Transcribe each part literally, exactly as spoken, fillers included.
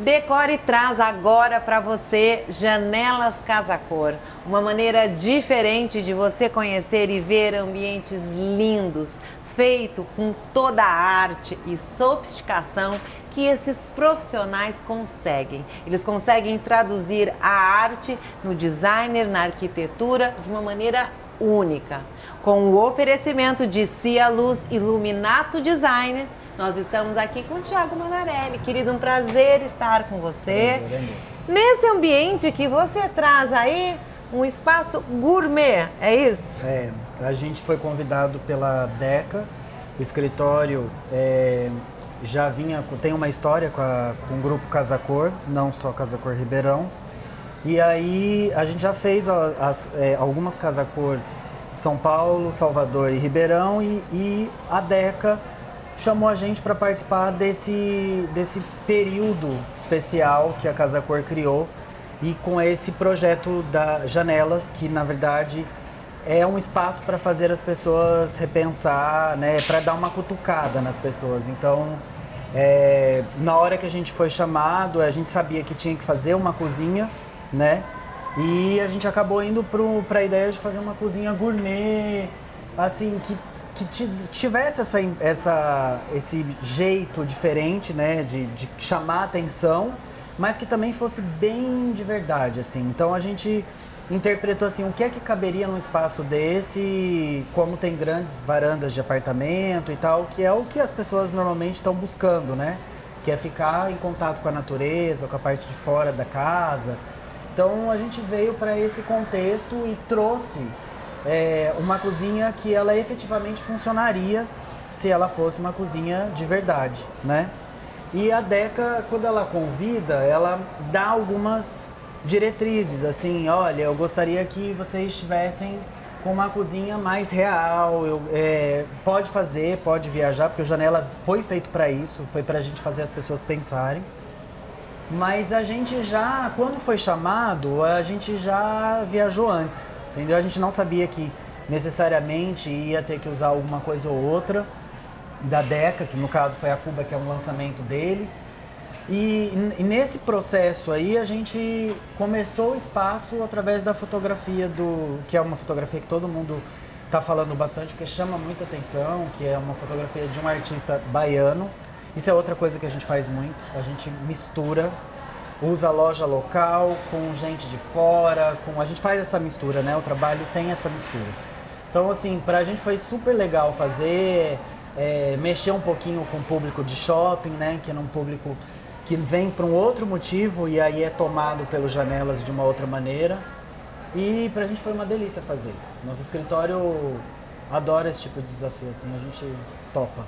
Decore traz agora para você Janelas Casa Cor, uma maneira diferente de você conhecer e ver ambientes lindos, feito com toda a arte e sofisticação que esses profissionais conseguem. Eles conseguem traduzir a arte no designer, na arquitetura, de uma maneira única. Com o oferecimento de Cia Luz Iluminato Design, nós estamos aqui com o Thiago Manarelli. Querido, um prazer estar com você. Nesse ambiente que você traz aí, um espaço gourmet, é isso? É, a gente foi convidado pela DECA, o escritório é, já vinha, tem uma história com, a, com o grupo Casa Cor, não só Casa Cor Ribeirão. E aí a gente já fez a, as, é, algumas Casa Cor São Paulo, Salvador e Ribeirão, e, e a DECA chamou a gente para participar desse, desse período especial que a Casa Cor criou, e com esse projeto da Janelas, que na verdade é um espaço para fazer as pessoas repensar, né, para dar uma cutucada nas pessoas. Então, é, na hora que a gente foi chamado, a gente sabia que tinha que fazer uma cozinha, né, e a gente acabou indo para a ideia de fazer uma cozinha gourmet, assim, que que tivesse essa, essa, esse jeito diferente, né, de, de chamar a atenção, mas que também fosse bem de verdade, assim. Então a gente interpretou assim, o que é que caberia num espaço desse, como tem grandes varandas de apartamento e tal, que é o que as pessoas normalmente estão buscando, né, que é ficar em contato com a natureza, com a parte de fora da casa. Então a gente veio para esse contexto e trouxe É uma cozinha que ela efetivamente funcionaria se ela fosse uma cozinha de verdade, né? E a DECA, quando ela convida, ela dá algumas diretrizes, assim, olha, eu gostaria que vocês estivessem com uma cozinha mais real, eu, é, pode fazer, pode viajar, porque o Janelas foi feito para isso, foi pra gente fazer as pessoas pensarem. Mas a gente já, quando foi chamado, a gente já viajou antes, entendeu? A gente não sabia que necessariamente ia ter que usar alguma coisa ou outra da DECA, que no caso foi a Cuba, que é um lançamento deles. E, e nesse processo aí, a gente começou o espaço através da fotografia, do, que é uma fotografia que todo mundo tá falando bastante, porque chama muita atenção, que é uma fotografia de um artista baiano. Isso é outra coisa que a gente faz muito, a gente mistura, usa a loja local com gente de fora, com... a gente faz essa mistura, né? O trabalho tem essa mistura. Então, assim, pra gente foi super legal fazer, é, mexer um pouquinho com o público de shopping, né? Que é um público que vem por um outro motivo e aí é tomado pelos Janelas de uma outra maneira. E pra gente foi uma delícia fazer. Nosso escritório adora esse tipo de desafio, assim, a gente topa.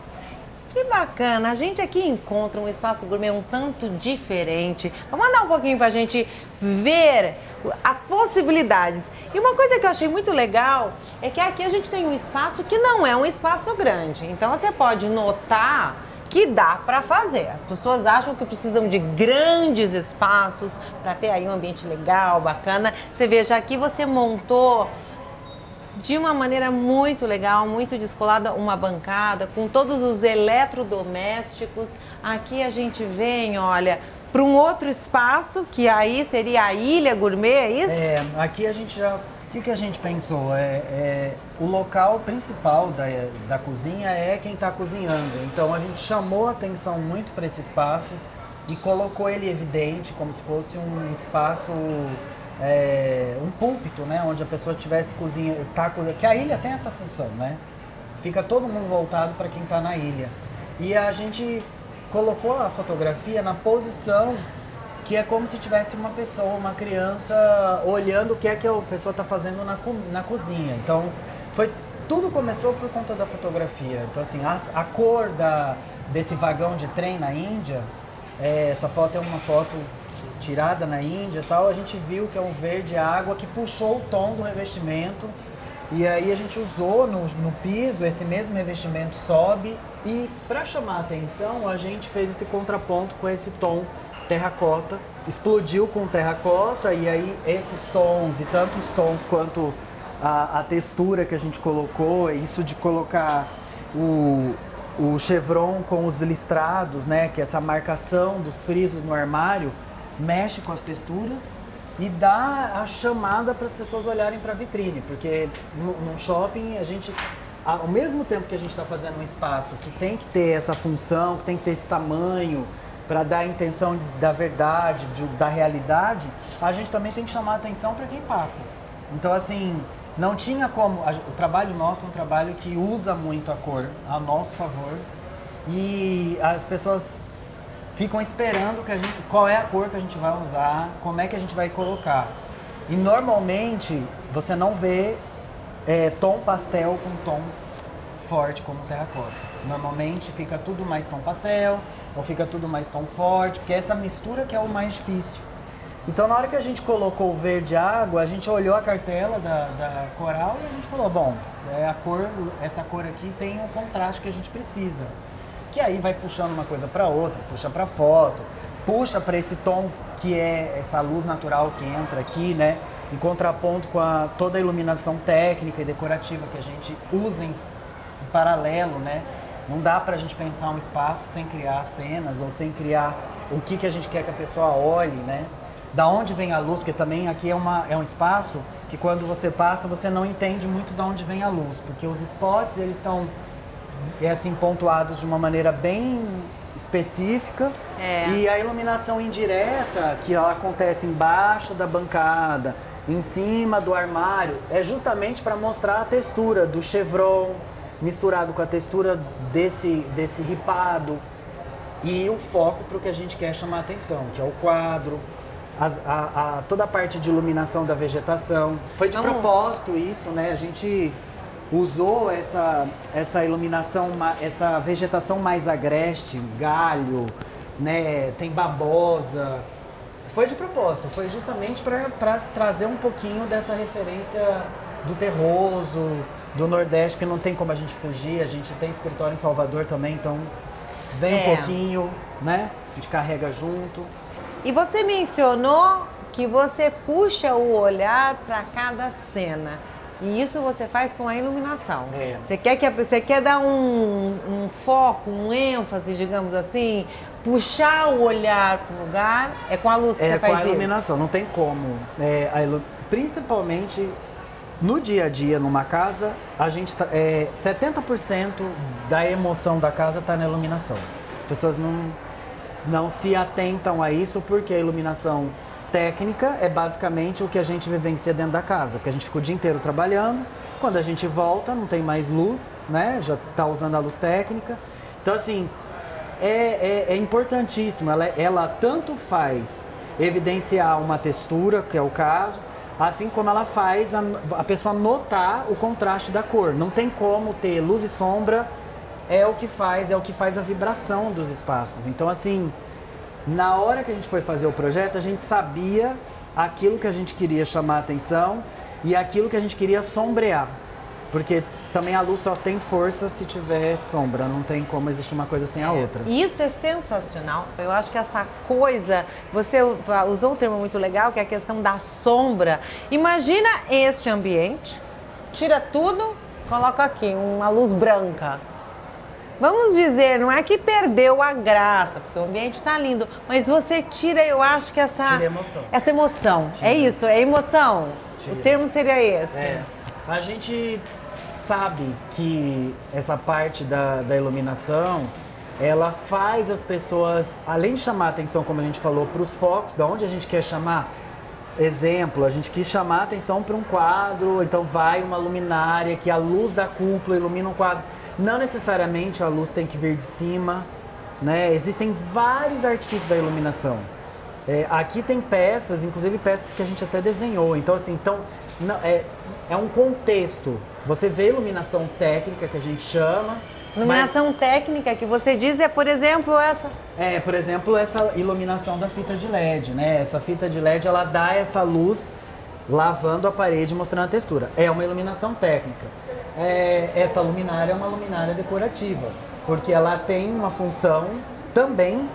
Que bacana, a gente aqui encontra um espaço gourmet um tanto diferente. Vamos andar um pouquinho pra gente ver as possibilidades. E uma coisa que eu achei muito legal é que aqui a gente tem um espaço que não é um espaço grande. Então você pode notar que dá para fazer. As pessoas acham que precisam de grandes espaços para ter aí um ambiente legal, bacana. Você veja, aqui você montou de uma maneira muito legal, muito descolada, uma bancada com todos os eletrodomésticos. Aqui a gente vem, olha, para um outro espaço, que aí seria a Ilha Gourmet, é isso? É, aqui a gente já... O que, que a gente pensou? É, é, o local principal da, da cozinha é quem está cozinhando. Então a gente chamou a atenção muito para esse espaço e colocou ele evidente, como se fosse um espaço... É, um púlpito, né, onde a pessoa tivesse cozinha, tá, que a ilha tem essa função, né? Fica todo mundo voltado para quem está na ilha. E a gente colocou a fotografia na posição que é como se tivesse uma pessoa, uma criança, olhando o que é que a pessoa está fazendo na, na cozinha. Então, foi, tudo começou por conta da fotografia. Então, assim, a, a cor da, desse vagão de trem na Índia, é, essa foto é uma foto tirada na Índia e tal, a gente viu que é um verde água que puxou o tom do revestimento, e aí a gente usou no, no piso, esse mesmo revestimento sobe, e para chamar a atenção a gente fez esse contraponto com esse tom terracota, explodiu com terracota, e aí esses tons, e tanto os tons quanto a, a textura que a gente colocou, isso de colocar o, o chevron com os listrados, né, que é essa marcação dos frisos no armário, mexe com as texturas e dá a chamada para as pessoas olharem para a vitrine, porque num shopping a gente, ao mesmo tempo que a gente está fazendo um espaço que tem que ter essa função, que tem que ter esse tamanho para dar a intenção da verdade, de, da realidade, a gente também tem que chamar a atenção para quem passa. Então, assim, não tinha como... A, o trabalho nosso é um trabalho que usa muito a cor a nosso favor, e as pessoas ficam esperando que a gente, qual é a cor que a gente vai usar, como é que a gente vai colocar. E normalmente você não vê é, tom pastel com tom forte como terracota. Normalmente fica tudo mais tom pastel, ou fica tudo mais tom forte, porque é essa mistura que é o mais difícil. Então, na hora que a gente colocou o verde água, a gente olhou a cartela da, da Coral e a gente falou, bom, é a cor, essa cor aqui tem o contraste que a gente precisa. Que aí vai puxando uma coisa para outra, puxa para foto, puxa para esse tom que é essa luz natural que entra aqui, né? Em contraponto com a, toda a iluminação técnica e decorativa que a gente usa em, em paralelo, né? Não dá para a gente pensar um espaço sem criar cenas ou sem criar o que, que a gente quer que a pessoa olhe, né? Da onde vem a luz, porque também aqui é, uma, é um espaço que quando você passa você não entende muito da onde vem a luz, porque os spots eles estão... E assim, pontuados de uma maneira bem específica. É. E a iluminação indireta, que ela acontece embaixo da bancada, em cima do armário, é justamente para mostrar a textura do chevron, misturado com a textura desse, desse ripado. E o foco para o que a gente quer chamar a atenção, que é o quadro. A, a, a, toda a parte de iluminação da vegetação. Foi de Vamos. propósito isso, né? A gente... usou essa, essa iluminação, essa vegetação mais agreste, galho, né, tem babosa. Foi de propósito, foi justamente para trazer um pouquinho dessa referência do terroso, do Nordeste, que não tem como a gente fugir. A gente tem escritório em Salvador também, então vem é. um pouquinho, né, a gente carrega junto. E você mencionou que você puxa o olhar para cada cena. E isso você faz com a iluminação. É. Você quer que você quer dar um, um foco, um ênfase, digamos assim, puxar o olhar para o lugar. É com a luz que é, você faz isso. É com a iluminação, isso? Não tem como. É, a ilu... Principalmente no dia a dia, numa casa, a gente tá, é, setenta por cento da emoção da casa está na iluminação. As pessoas não não se atentam a isso porque a iluminação técnica é basicamente o que a gente vivencia dentro da casa, porque a gente fica o dia inteiro trabalhando, quando a gente volta não tem mais luz, né? Já tá usando a luz técnica. Então, assim, é, é, é importantíssimo. Ela, ela tanto faz evidenciar uma textura, que é o caso, assim como ela faz a, a pessoa notar o contraste da cor. Não tem como ter luz e sombra, é o que faz, é o que faz a vibração dos espaços. Então, assim... Na hora que a gente foi fazer o projeto, a gente sabia aquilo que a gente queria chamar a atenção e aquilo que a gente queria sombrear. Porque também a luz só tem força se tiver sombra, não tem como existir uma coisa sem a outra. Isso é sensacional. Eu acho que essa coisa, você usou um termo muito legal, que é a questão da sombra. Imagina este ambiente, tira tudo, coloca aqui uma luz branca. Vamos dizer, não é que perdeu a graça, porque o ambiente está lindo, mas você tira, eu acho que essa... Tira emoção. Essa emoção, tira. É isso, é emoção. Tira. O termo seria esse. É. A gente sabe que essa parte da, da iluminação, ela faz as pessoas, além de chamar a atenção, como a gente falou, para os focos, de onde a gente quer chamar. Exemplo, a gente quis chamar a atenção para um quadro, então vai uma luminária, que a luz da cúpula ilumina um quadro. Não necessariamente a luz tem que vir de cima, né? Existem vários artifícios da iluminação. É, aqui tem peças, inclusive peças que a gente até desenhou. Então, assim, então, não, é, é um contexto. Você vê iluminação técnica, que a gente chama... Iluminação mas... técnica, que você diz, é, por exemplo, essa... É, por exemplo, essa iluminação da fita de L E D, né? Essa fita de L E D, ela dá essa luz lavando a parede, mostrando a textura. É uma iluminação técnica. É, essa luminária é uma luminária decorativa, porque ela tem uma função também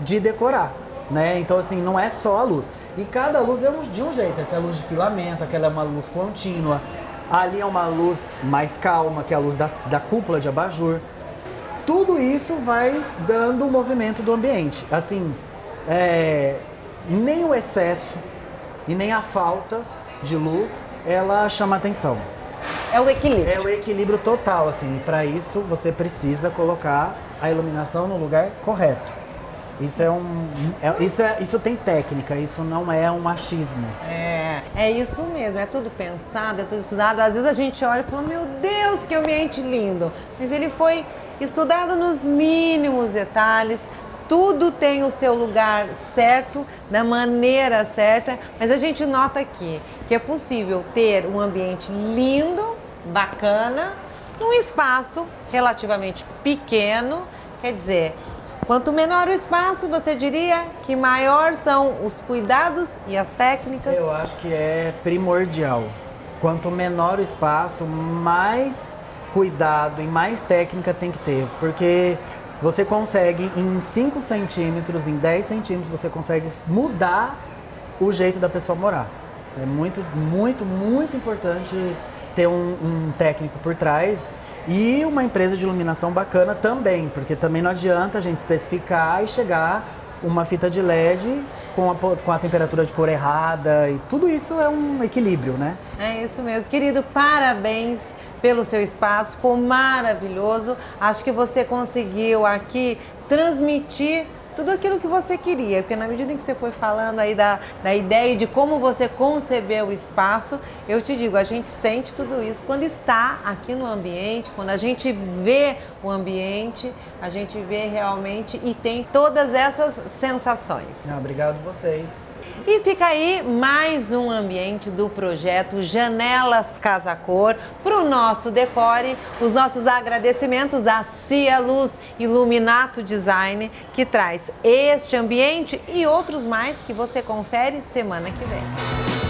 de decorar, né? Então, assim, não é só a luz. E cada luz é de um jeito. Essa é a luz de filamento, aquela é uma luz contínua. Ali é uma luz mais calma, que é a luz da, da cúpula de abajur. tudo isso vai dando o movimento do ambiente. Assim, é, nem o excesso e nem a falta de luz, ela chama atenção. É o equilíbrio. É o equilíbrio total, assim. E para isso, você precisa colocar a iluminação no lugar correto. Isso é um... É, isso, é, isso tem técnica, isso não é um achismo. É, é isso mesmo, é tudo pensado, é tudo estudado. Às vezes a gente olha e fala, meu Deus, que ambiente lindo. Mas ele foi estudado nos mínimos detalhes. Tudo tem o seu lugar certo, da maneira certa, mas a gente nota aqui que é possível ter um ambiente lindo, bacana, num espaço relativamente pequeno. Quer dizer, quanto menor o espaço, você diria que maior são os cuidados e as técnicas? Eu acho que é primordial. Quanto menor o espaço, mais cuidado e mais técnica tem que ter, porque... Você consegue, em cinco centímetros, em dez centímetros, você consegue mudar o jeito da pessoa morar. É muito, muito, muito importante ter um, um técnico por trás e uma empresa de iluminação bacana também, porque também não adianta a gente especificar e chegar uma fita de L E D com a, com a temperatura de cor errada, e tudo isso é um equilíbrio, né? É isso mesmo. Querido, parabéns pelo seu espaço, ficou maravilhoso. Acho que você conseguiu aqui transmitir tudo aquilo que você queria, porque na medida em que você foi falando aí da, da ideia e de como você concebeu o espaço, eu te digo, a gente sente tudo isso quando está aqui no ambiente, quando a gente vê o ambiente, a gente vê realmente e tem todas essas sensações. Não, obrigado a vocês. E fica aí mais um ambiente do projeto Janelas Casa Cor para o nosso decore. Os nossos agradecimentos à Cia Luz Iluminato Design, que traz este ambiente e outros mais que você confere semana que vem.